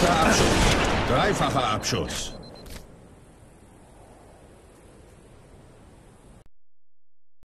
Doppelter Abschuss. Dreifacher Abschuss.